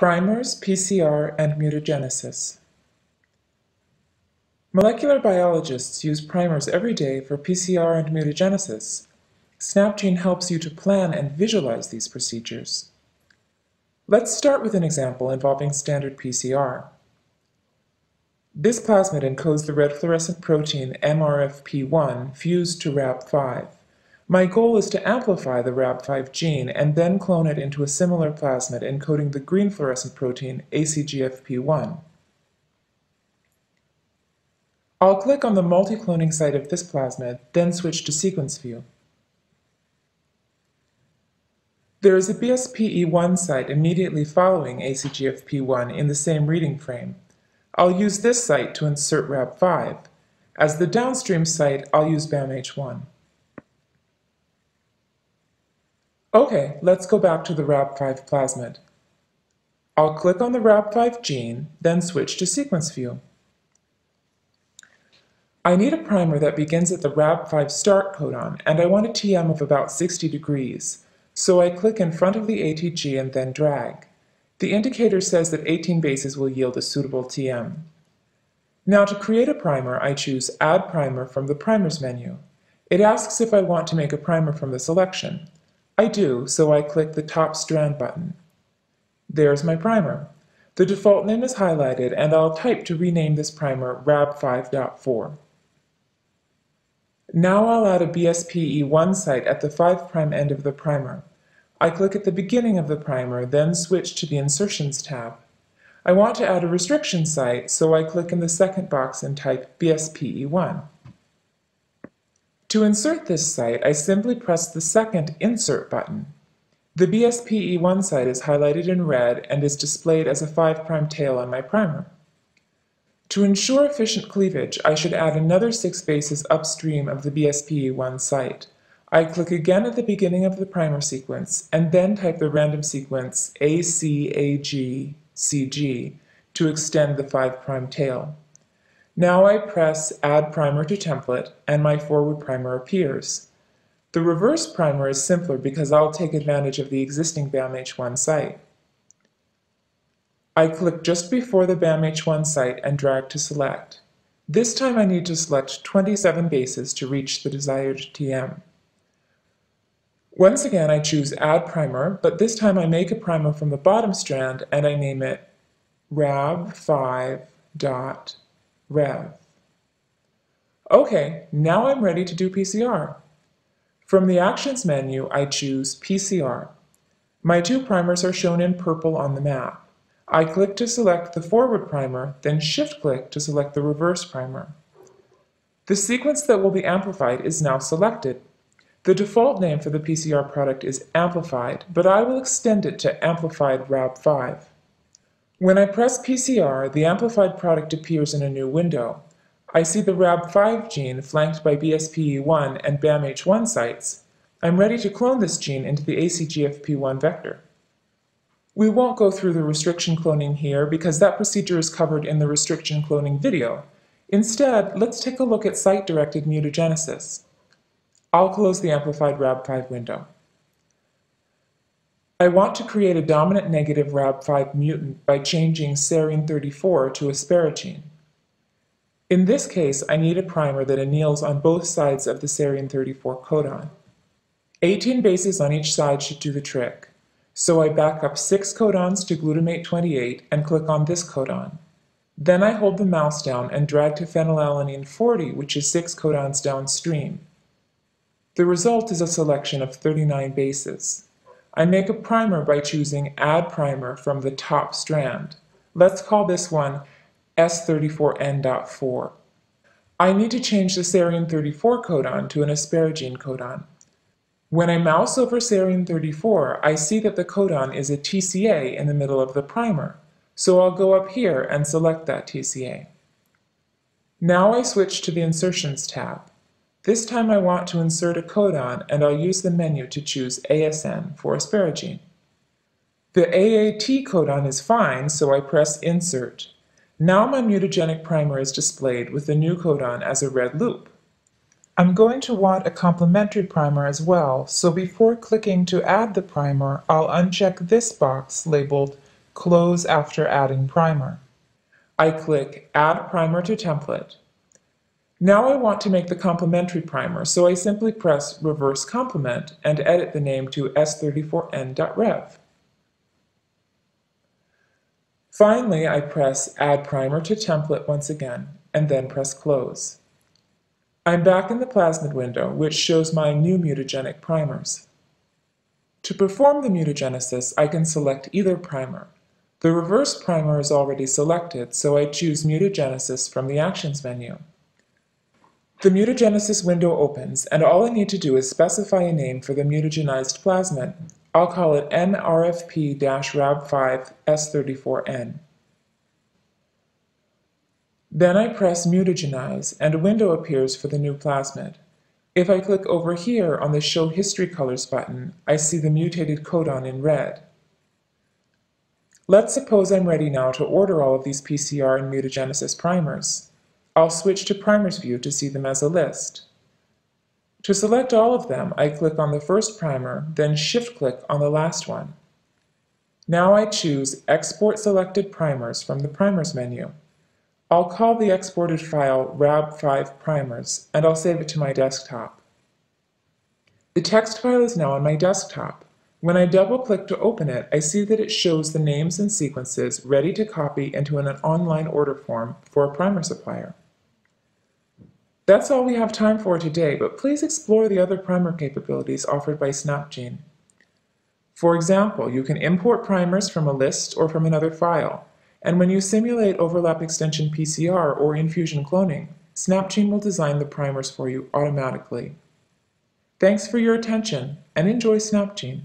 Primers, PCR, and mutagenesis. Molecular biologists use primers every day for PCR and mutagenesis. SnapGene helps you to plan and visualize these procedures. Let's start with an example involving standard PCR. This plasmid encodes the red fluorescent protein mRFP1 fused to Rab5. My goal is to amplify the Rab5 gene and then clone it into a similar plasmid encoding the green fluorescent protein ACGFP1. I'll click on the multi-cloning site of this plasmid, then switch to sequence view. There is a BspEI site immediately following ACGFP1 in the same reading frame. I'll use this site to insert Rab5. As the downstream site, I'll use BamH1. Okay, let's go back to the Rab5 plasmid. I'll click on the Rab5 gene, then switch to sequence view. I need a primer that begins at the Rab5 start codon, and I want a TM of about 60 degrees, so I click in front of the ATG and then drag. The indicator says that 18 bases will yield a suitable TM. Now to create a primer, I choose Add Primer from the Primers menu. It asks if I want to make a primer from the selection. I do, so I click the top strand button. There's my primer. The default name is highlighted, and I'll type to rename this primer Rab5.4. Now I'll add a BspEI site at the 5' end of the primer. I click at the beginning of the primer, then switch to the Insertions tab. I want to add a restriction site, so I click in the second box and type BspEI1. To insert this site, I simply press the second Insert button. The BspEI1 site is highlighted in red and is displayed as a 5' tail on my primer. To ensure efficient cleavage, I should add another 6 bases upstream of the BspEI1 site. I click again at the beginning of the primer sequence and then type the random sequence ACAGCG to extend the 5' tail. Now I press Add Primer to Template and my forward primer appears. The reverse primer is simpler because I'll take advantage of the existing BamH1 site. I click just before the BamH1 site and drag to select. This time I need to select 27 bases to reach the desired TM. Once again I choose Add Primer, but this time I make a primer from the bottom strand and I name it Rab5.Rev. Okay, now I'm ready to do PCR. From the Actions menu, I choose PCR. My two primers are shown in purple on the map. I click to select the forward primer, then shift-click to select the reverse primer. The sequence that will be amplified is now selected. The default name for the PCR product is Amplified, but I will extend it to Amplified Rab5. When I press PCR, the amplified product appears in a new window. I see the Rab5 gene flanked by BspEI1 and BamH1 sites. I'm ready to clone this gene into the ACGFP1 vector. We won't go through the restriction cloning here because that procedure is covered in the restriction cloning video. Instead, let's take a look at site-directed mutagenesis. I'll close the amplified Rab5 window. I want to create a dominant negative Rab5 mutant by changing serine 34 to asparagine. In this case, I need a primer that anneals on both sides of the serine 34 codon. 18 bases on each side should do the trick, so I back up 6 codons to glutamate 28 and click on this codon. Then I hold the mouse down and drag to phenylalanine 40, which is 6 codons downstream. The result is a selection of 39 bases. I make a primer by choosing Add Primer from the top strand. Let's call this one S34N.4. I need to change the serine 34 codon to an asparagine codon. When I mouse over serine 34, I see that the codon is a TCA in the middle of the primer, so I'll go up here and select that TCA. Now I switch to the Insertions tab. This time I want to insert a codon, and I'll use the menu to choose ASN for asparagine. The AAT codon is fine, so I press Insert. Now my mutagenic primer is displayed with the new codon as a red loop. I'm going to want a complementary primer as well, so before clicking to add the primer, I'll uncheck this box labeled Close after adding primer. I click Add Primer to Template. Now I want to make the complementary primer, so I simply press Reverse Complement and edit the name to S34N.rev. Finally, I press Add Primer to Template once again, and then press Close. I'm back in the plasmid window, which shows my new mutagenic primers. To perform the mutagenesis, I can select either primer. The reverse primer is already selected, so I choose Mutagenesis from the Actions menu. The mutagenesis window opens, and all I need to do is specify a name for the mutagenized plasmid. I'll call it mRFP-Rab5S34N. Then I press Mutagenize, and a window appears for the new plasmid. If I click over here on the Show History Colors button, I see the mutated codon in red. Let's suppose I'm ready now to order all of these PCR and mutagenesis primers. I'll switch to Primers view to see them as a list. To select all of them, I click on the first primer, then shift-click on the last one. Now I choose Export Selected Primers from the Primers menu. I'll call the exported file Rab5 Primers, and I'll save it to my desktop. The text file is now on my desktop. When I double-click to open it, I see that it shows the names and sequences ready to copy into an online order form for a primer supplier. That's all we have time for today, but please explore the other primer capabilities offered by SnapGene. For example, you can import primers from a list or from another file, and when you simulate overlap extension PCR or infusion cloning, SnapGene will design the primers for you automatically. Thanks for your attention, and enjoy SnapGene.